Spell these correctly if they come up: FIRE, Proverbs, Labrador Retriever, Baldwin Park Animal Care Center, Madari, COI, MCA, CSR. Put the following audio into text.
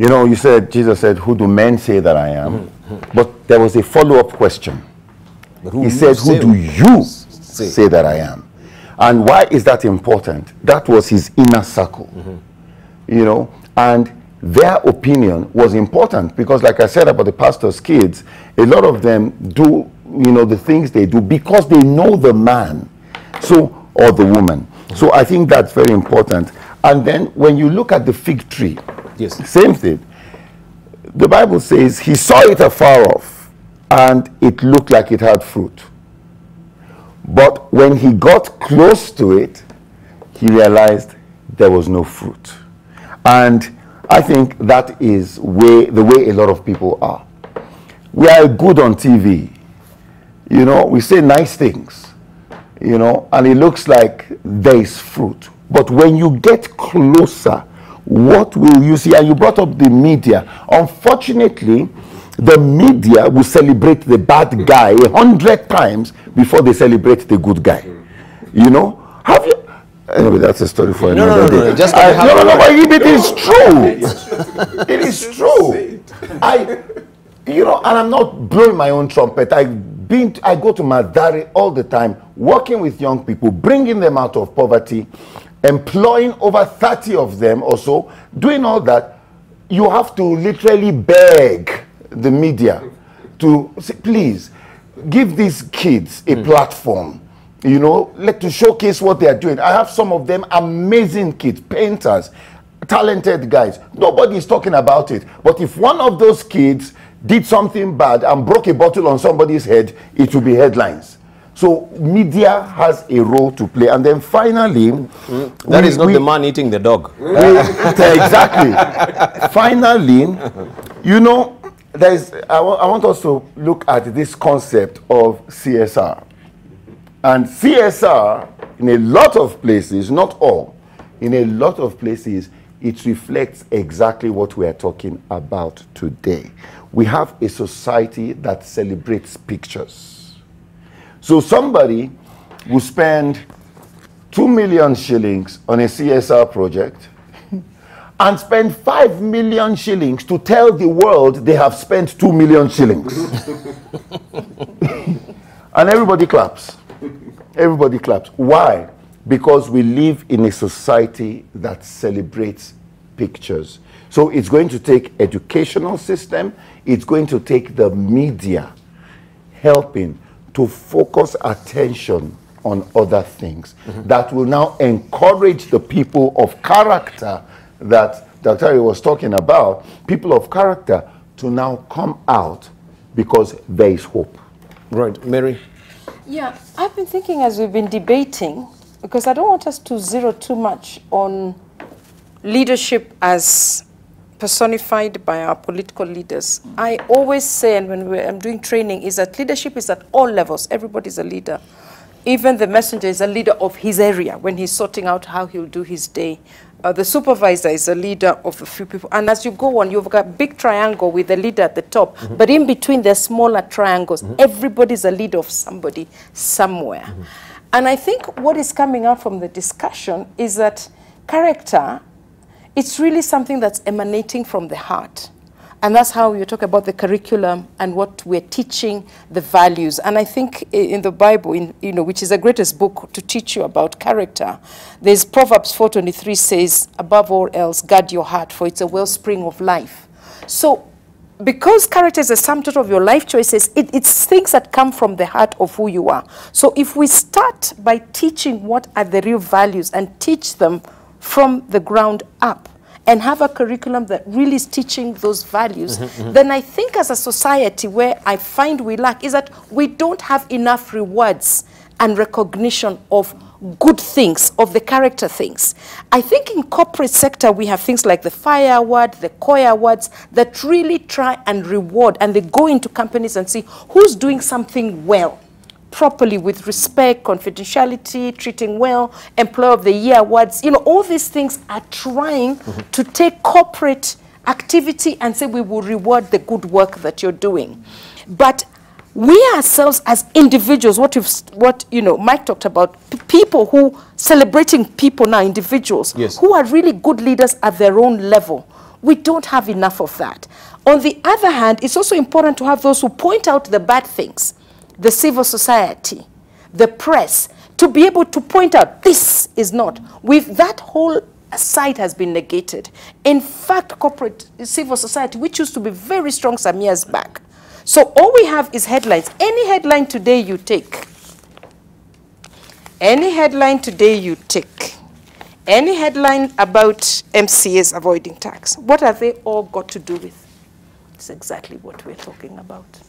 You know, you said, Jesus said, who do men say that I am? But there was a follow-up question. He said, who do you say that I am? And why is that important? That was his inner circle, you know, and their opinion was important because, like I said about the pastor's kids, a lot of them do, you know, the things they do because they know the man, so, or the woman. So I think that's very important. And then when you look at the fig tree, yes, same thing. The Bible says he saw it afar off and it looked like it had fruit. But when he got close to it, he realized there was no fruit. And I think that is the way a lot of people are. We are good on TV. You know, we say nice things, you know, and it looks like there is fruit. But when you get closer, what will you see? And you brought up the media. Unfortunately, the media will celebrate the bad guy 100 times before they celebrate the good guy. You know? Have you... Anyway, that's a story for another day. But it is true. It is true. You know, and I'm not blowing my own trumpet. I go to Madari all the time, working with young people, bringing them out of poverty, employing over 30 of them or so, doing all that. You have to literally beg the media to say, please, give these kids a platform, you know, to showcase what they are doing. I have some of them amazing kids, painters, talented guys. Nobody's talking about it. But if one of those kids did something bad and broke a bottle on somebody's head, it will be headlines. So media has a role to play. And then finally... That is not the man eating the dog. Exactly. Finally, you know, there is, I want us to look at this concept of CSR. And CSR, in a lot of places, not all, in a lot of places, it reflects exactly what we are talking about today. We have a society that celebrates pictures. So somebody will spend 2 million shillings on a CSR project and spend 5 million shillings to tell the world they have spent 2 million shillings. And everybody claps. Everybody claps. Why? Because we live in a society that celebrates pictures. So it's going to take educational system, it's going to take the media helping to focus attention on other things that will now encourage the people of character that Dr. was talking about, people of character to now come out because there is hope. Right, Mary? Yeah, I've been thinking as we've been debating, because I don't want us to zero too much on leadership as personified by our political leaders. I always say, and when I'm doing training, is that leadership is at all levels. Everybody's a leader. Even the messenger is a leader of his area when he's sorting out how he'll do his day. The supervisor is a leader of a few people. And as you go on, you've got a big triangle with the leader at the top. But in between, there's smaller triangles. Everybody's a leader of somebody somewhere. And I think what is coming out from the discussion is that character, it's really something that's emanating from the heart. And that's how you talk about the curriculum and what we're teaching, the values. And I think in the Bible, you know, which is the greatest book to teach you about character, there's Proverbs 4:23 says, above all else, guard your heart, for it's a wellspring of life. So because character is a sum total of your life choices, it's things that come from the heart of who you are. So if we start by teaching what are the real values and teach them from the ground up and have a curriculum that really is teaching those values, then I think as a society where I find we lack is that we don't have enough rewards and recognition of good things, of the character things. I think in corporate sector, we have things like the FIRE award, the COI awards that really try and reward, and they go into companies and see who's doing something well, properly, with respect, confidentiality, treating well, employer of the year awards. You know, all these things are trying to take corporate activity and say we will reward the good work that you're doing. But we ourselves as individuals, Mike talked about, people who celebrating people now, individuals, yes, who are really good leaders at their own level. We don't have enough of that. On the other hand, it's also important to have those who point out the bad things, the civil society, the press, to be able to point out this is not. With that whole side has been negated. In fact, corporate civil society, which used to be very strong some years back. So all we have is headlines. Any headline today you take, any headline today you take, any headline about MCAs avoiding tax, what have they all got to do with? It's exactly what we're talking about.